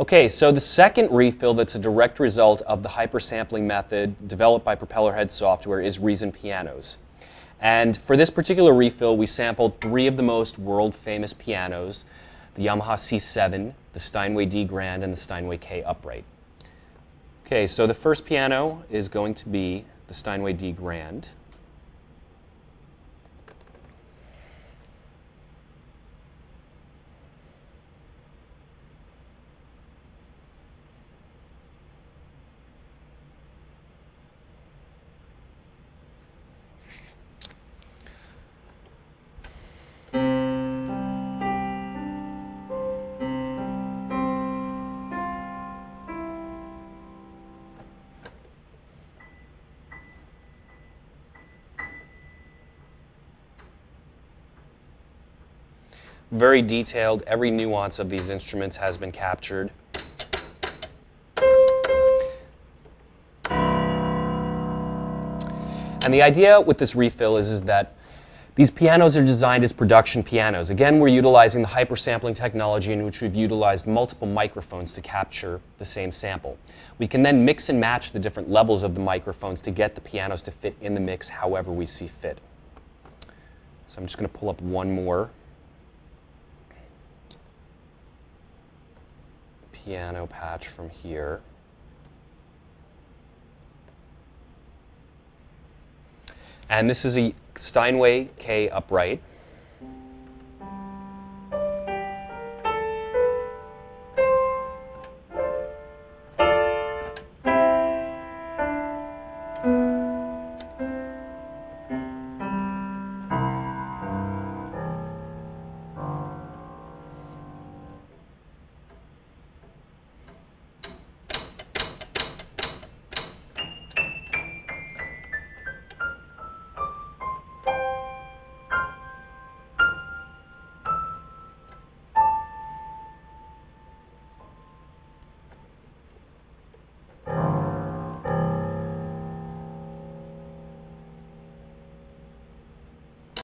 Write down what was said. Okay, so the second refill that's a direct result of the hypersampling method developed by Propellerhead Software is Reason Pianos. And for this particular refill, we sampled three of the most world-famous pianos, the Yamaha C7, the Steinway D Grand, and the Steinway K Upright. Okay, so the first piano is going to be the Steinway D Grand. Very detailed. Every nuance of these instruments has been captured. And the idea with this refill is that these pianos are designed as production pianos. Again, we're utilizing the hypersampling technology in which we've utilized multiple microphones to capture the same sample. We can then mix and match the different levels of the microphones to get the pianos to fit in the mix however we see fit. So I'm just going to pull up one more piano patch from here. And this is a Steinway K Upright.